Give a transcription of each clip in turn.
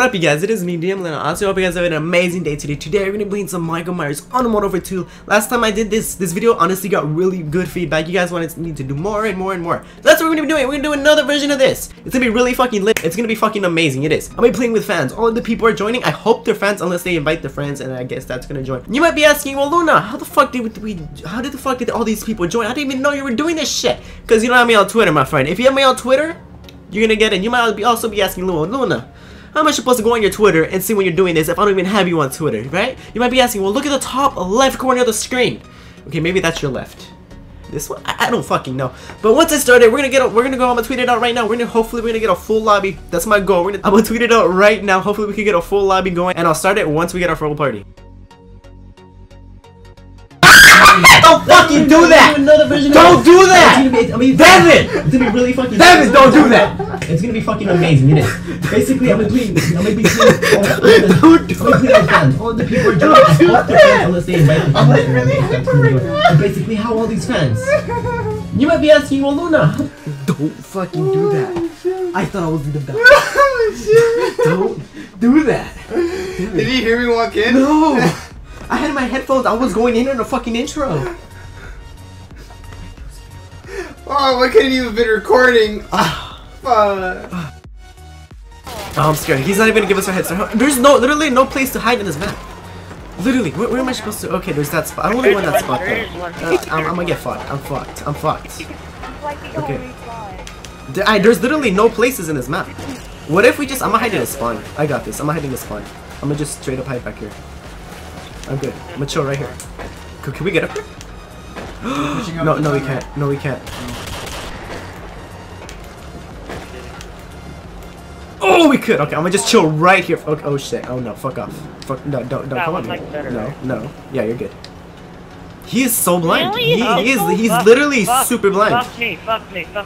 What up, you guys? It is me, DM Luna. I hope you guys have an amazing day today. Today, we're gonna be playing some Michael Myers on MW2. Last time I did this video honestly got really good feedback. You guys wanted me to do more and more and more. That's what we're gonna be doing. We're gonna do another version of this. It's gonna be really fucking lit. It's gonna be fucking amazing. It is. I'm gonna be playing with fans. All of the people are joining. I hope they're fans, unless they invite their friends, and I guess that's gonna join. You might be asking, well, Luna, how did all these people join? I didn't even know you were doing this shit. Cause you don't have me on Twitter, my friend. If you have me on Twitter, you're gonna get it. You might also be asking, Luna, how am I supposed to go on your Twitter and see when you're doing this if I don't even have you on Twitter, right? You might be asking, well, look at the top left corner of the screen. Okay, maybe that's your left. This one? I don't fucking know. But once I started, we're gonna go. I'm gonna tweet it out right now. Hopefully we're gonna get a full lobby. That's my goal. I'm gonna tweet it out right now. Hopefully we can get a full lobby going, and I'll start it once we get our full party. Don't fucking do that! Don't do that! Devin, don't do that! It's gonna be fucking amazing, it is. Basically, I'm gonna be playing all the people are doing it unless they invite me. I'm like really hyper right now. Basically, how all these fans? You might be asking, well, Luna, don't fucking do that. I thought I was gonna die. Don't do that. Did you hear me walk in? No! I had my headphones, I was going in on a fucking intro. Oh, why couldn't you have been recording? Oh, I'm scared. He's not even gonna give us a head start. There's literally no place to hide in this map. Literally, where am I supposed to? Okay, there's that spot. I don't wanna go in that spot though. I'm gonna get fucked. I'm fucked. Okay. There's literally no places in this map. What if we just, I'm gonna hide in a spawn. I got this, I'm gonna hide in a spawn. I'm gonna just straight up hide back here. I'm good. I'm gonna chill right here. Can we get up here? No, we can't. No, we can't. Oh, we could. Okay, I'm gonna just chill right here. Okay, oh shit. Oh no. Fuck off. Fuck. No, don't. Come on. No. Yeah, you're good. He is so blind. He's literally super blind. Fuck me. No,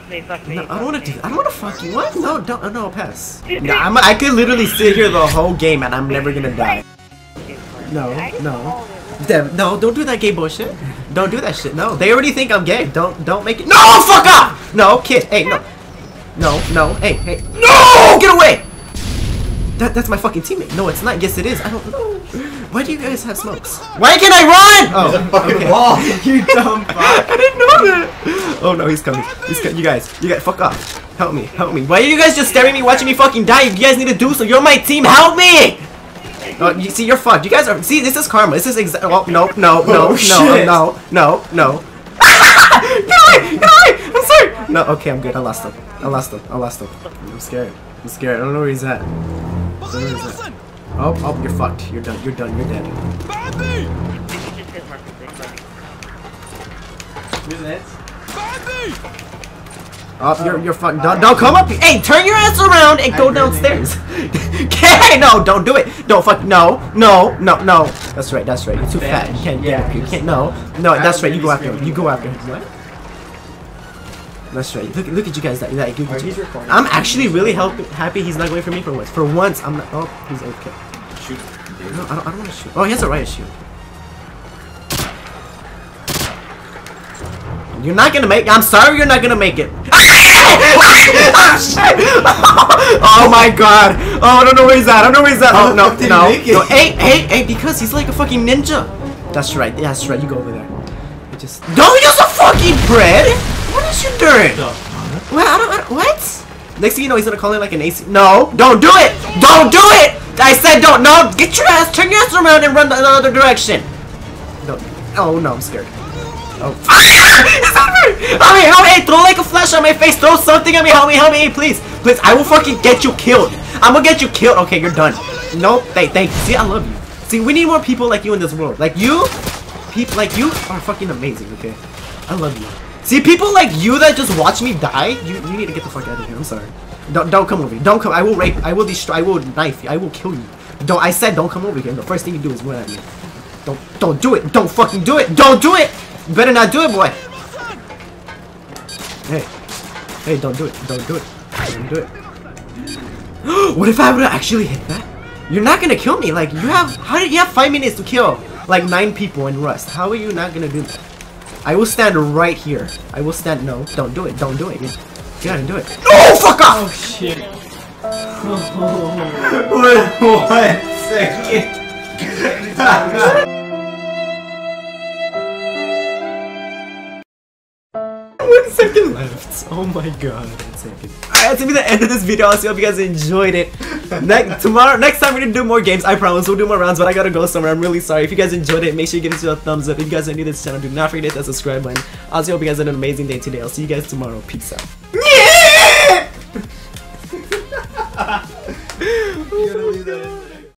I don't want to do that. I don't want to fuck you. What? No, don't. No, pass. No, I could literally sit here the whole game and I'm never gonna die. No. Damn, no, don't do that gay bullshit. Don't do that shit. No, they already think I'm gay. Don't make it. No, fuck off! No, kid. Hey, no. No. Hey. No! Get away! That's my fucking teammate. No, it's not. Yes, it is. I don't know. Why do you guys have smokes? Why can't I run? Oh, there's a fucking wall. You dumb fuck. I didn't know that. Oh, no, he's coming. You guys, fuck off. Help me. Why are you guys just staring at me, watching me fucking die? You guys need to do so. You're my team. Help me! Oh, you see, you're fucked. You guys are. See, this is karma. This is exactly. Oh, no. Get away! I'm sorry. No, okay, I'm good. I lost him. I'm scared. I don't know where he's at. Oh, you're fucked. You're done. You're dead. Oh, you're fucking done. Don't come up here. Hey, turn your ass around and go downstairs. Okay, no, don't do it. Don't fuck. No. That's right. You're too fat. You can't get up here. You can't. No. That's right. You go after him. What? That's right. Look at you guys. I'm actually really happy he's not going for me for once. For once, I'm not. Oh, he's okay. Shoot. No, I don't want to shoot. Oh, he has a riot shield. You're not gonna make. I'm sorry, you're not gonna make it. Oh my god. Oh, I don't know where he's at. Oh, no. Hey, because he's like a fucking ninja. That's right. You go over there. Don't use a fucking bread. What is you doing? What? What? Next thing you know, he's gonna call it like an AC. No, don't do it. I said don't. No, get your ass. Turn your ass around and run the other direction. No. Oh no, I'm scared. Help me! Throw like a flash on my face. Throw something at me. Help me! Please! I will fucking get you killed. I'm gonna get you killed. Okay, you're done. No, thank you. See, I love you. See, we need more people like you in this world. Like you are fucking amazing. Okay, I love you. See, people like you that just watch me die. You need to get the fuck out of here. I'm sorry. Don't come over here. Don't come. I will rape. I will destroy. I will knife you. I will kill you. Don't. I said don't come over here. The first thing you do is run at me. Don't do it. Don't fucking do it. Don't do it. Better not do it, boy. Hey, don't do it. What if I would actually hit that? You're not gonna kill me. Like, how did you have 5 minutes to kill like 9 people in Rust? How are you not gonna do that? I will stand right here. No, don't do it. Get out and do it. Oh, fuck off! Oh shit. Wait, 1 second. Left. Oh my god. Alright, that's gonna be the end of this video. I hope you guys enjoyed it. Next time we're gonna do more games. I promise we'll do more rounds, but I gotta go somewhere. I'm really sorry. If you guys enjoyed it, make sure you give it a thumbs up. If you guys are new to this channel, do not forget that subscribe button. I also hope you guys had an amazing day today. I'll see you guys tomorrow. Peace out. Yeah!